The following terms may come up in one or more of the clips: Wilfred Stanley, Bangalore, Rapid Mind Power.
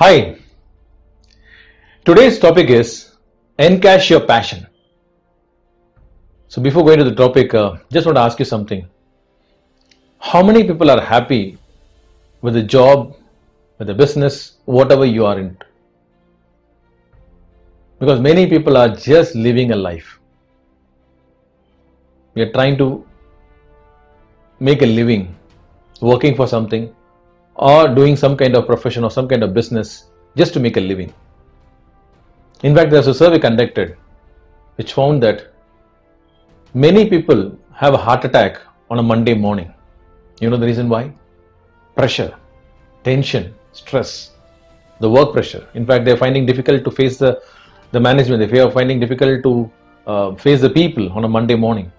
Hi, today's topic is encash your passion. So before going to the topic, just want to ask you something. How many people are happy with the job, with the business, whatever you are in? Because many people are just living a life. We are trying to make a living, working for something, or doing some kind of profession or some kind of business just to make a living. In fact, there was a survey conducted which found that many people have a heart attack on a Monday morning. You know the reason why? Pressure, tension, stress, the work pressure. In fact, they are finding difficult to face the management. They are finding difficult to face the people on a Monday morning.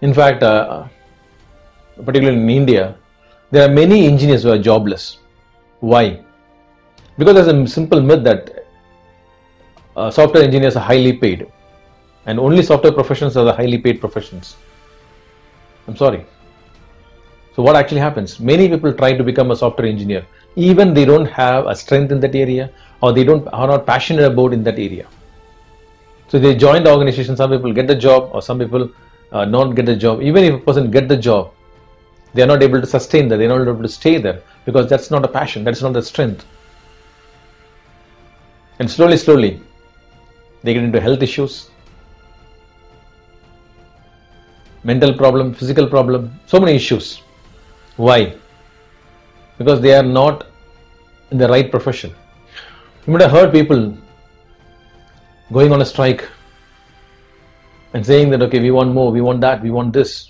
In fact, particularly in India, there are many engineers who are jobless. Why? Because there's a simple myth that software engineers are highly paid and only software professions are the highly paid professions. I'm sorry. So what actually happens? Many people try to become a software engineer, even they don't have a strength in that area or they are not passionate about in that area. So they join the organization. Some people get the job or some people not get the job. Even if a person get the job, they are not able to sustain that, they are not able to stay there because that's not a passion, that's not the strength. And slowly, they get into health issues, mental problem, physical problem, so many issues. Why? Because they are not in the right profession. You might have heard people going on a strike and saying that, okay, we want more, we want that, we want this.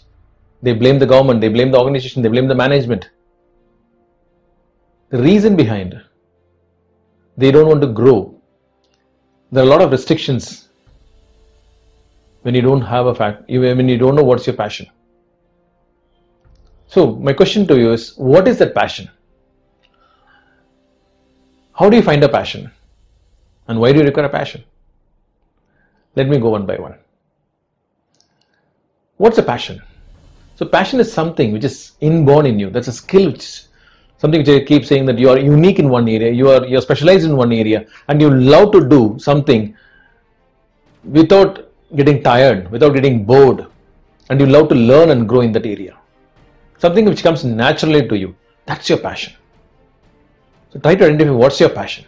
They blame the government, they blame the organization, they blame the management. The reason behind, they don't want to grow. There are a lot of restrictions when you don't have a when you don't know what's your passion. So my question to you is, what is that passion? How do you find a passion? And why do you require a passion? Let me go one by one. What's a passion? So passion is something which is inborn in you. That's a skill, something which I keep saying that you are unique in one area, you are specialized in one area, and you love to do something without getting tired, without getting bored, and you love to learn and grow in that area. Something which comes naturally to you. That's your passion. So try to identify what's your passion.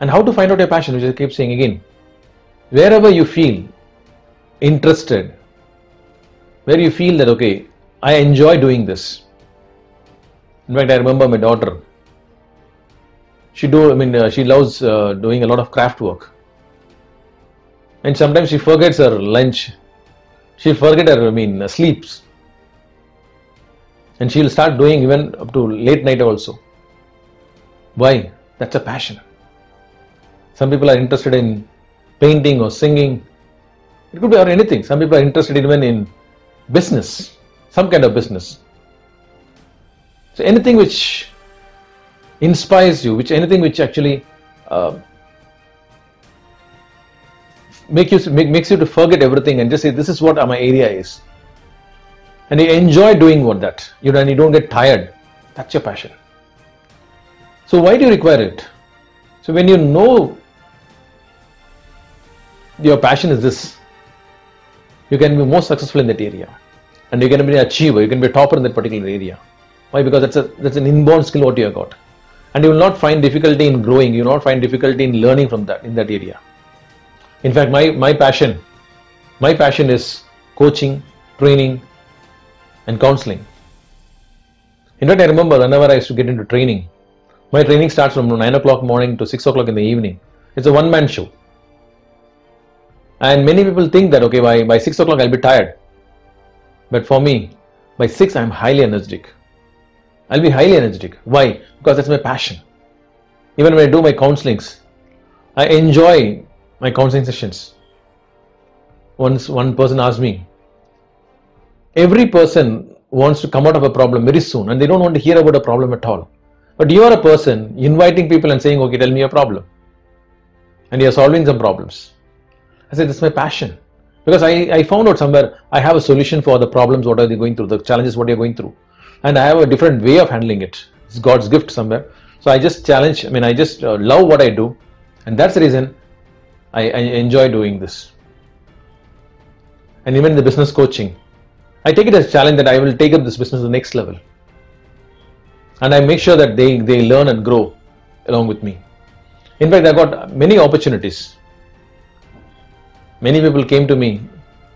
And how to find out your passion, which I keep saying again. Wherever you feel interested, where you feel that, okay, I enjoy doing this. In fact, I remember my daughter. She loves doing a lot of craft work. And sometimes she forgets her lunch. She'll forget her, sleeps. And she'll start doing even up to late night also. Why? That's a passion. Some people are interested in painting or singing. It could be or anything. Some people are interested even in business, some kind of business. So anything which inspires you, anything which actually makes you to forget everything and just say, this is what my area is, and you enjoy doing that, and you don't get tired. That's your passion. So why do you require it? So when you know your passion is this, you can be more successful in that area, and you can be an achiever, you can be a topper in that particular area. Why? Because that's an inborn skill what you have got, and you will not find difficulty in growing, you will not find difficulty in learning from that in that area. In fact, my passion is coaching, training, and counseling. In fact, I remember whenever I used to get into training, my training starts from 9 o'clock morning to 6 o'clock in the evening. It's a one-man show. And many people think that, okay, by 6 o'clock I'll be tired. But for me, by 6 I'm highly energetic. I'll be highly energetic. Why? Because that's my passion. Even when I do my counselings, I enjoy my counseling sessions. Once one person asked me, every person wants to come out of a problem very soon and they don't want to hear about a problem at all. But you are a person inviting people and saying, okay, tell me your problem. And you're solving some problems. I said, that's my passion, because I found out somewhere I have a solution for the problems what are they going through, the challenges what you're going through. and I have a different way of handling it. It's God's gift somewhere. So I just challenge, I just love what I do, and that's the reason I enjoy doing this. And even the business coaching, I take it as a challenge that I will take up this business to the next level. And I make sure that they learn and grow along with me. In fact, I got many opportunities. Many people came to me,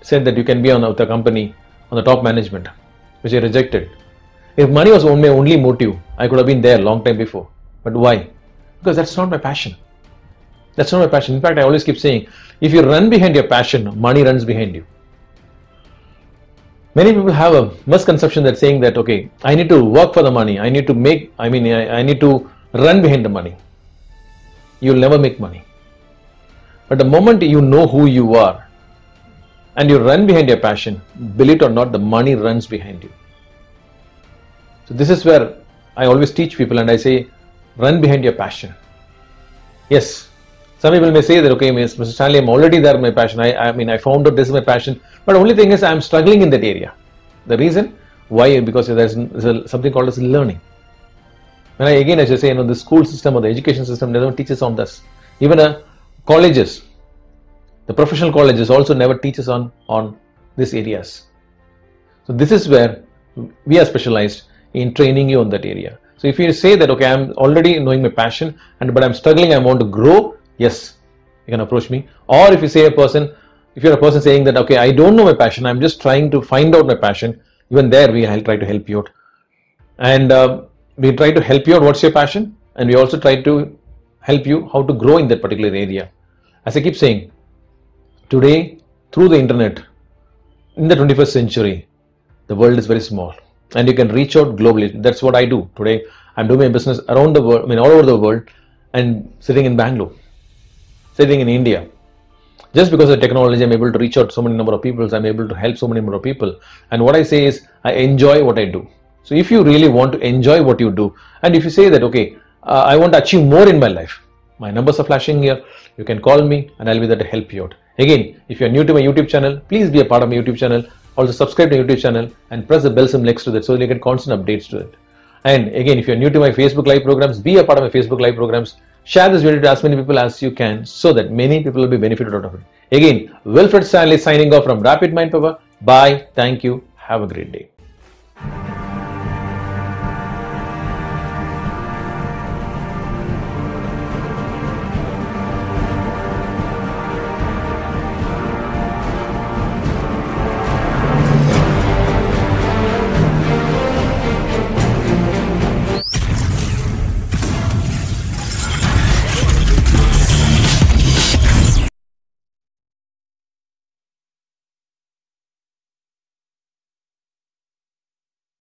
said that you can be on the company, on the top management, which I rejected. If money was my only motive, I could have been there a long time before. But why? Because that's not my passion. That's not my passion. In fact, I always keep saying, if you run behind your passion, money runs behind you. Many people have a misconception that saying that, okay, I need to work for the money. I need to make, I need to run behind the money. You'll never make money. But the moment you know who you are and you run behind your passion, believe it or not, the money runs behind you. So this is where I always teach people, and I say, run behind your passion. Yes. Some people may say that, okay, Mr. Stanley, I'm already there, my passion. I found out this is my passion. But only thing is, I'm struggling in that area. The reason? Why? Because there's something called as learning. And I should say, the school system or the education system doesn't teach us on this. Even colleges, the professional colleges also never teach us on these areas. So this is where we are specialized in training you on that area. So if you say that, okay, I'm already knowing my passion, but I'm struggling, I want to grow, yes, you can approach me. Or if you say if you're a person saying that, okay, I don't know my passion, I'm just trying to find out my passion, even there I'll try to help you out. And we try to help you out what's your passion, and we also try to help you how to grow in that particular area. As I keep saying, today through the internet, in the 21st century, the world is very small and you can reach out globally. That's what I do today. I'm doing my business around the world, all over the world, and sitting in Bangalore, sitting in India. Just because of technology, I'm able to reach out so many number of people, I'm able to help so many number of people. And what I say is, I enjoy what I do. So if you really want to enjoy what you do, and if you say that, okay, I want to achieve more in my life, my numbers are flashing here, you can call me and I'll be there to help you out. Again, if you're new to my YouTube channel, please be a part of my YouTube channel. Also subscribe to my YouTube channel and press the bell symbol next to that so you get constant updates to it. And again, if you're new to my Facebook Live programs, be a part of my Facebook Live programs. Share this video to as many people as you can so that many people will be benefited out of it. Again, Wilfred Stanley signing off from Rapid Mind Power. Bye. Thank you. Have a great day.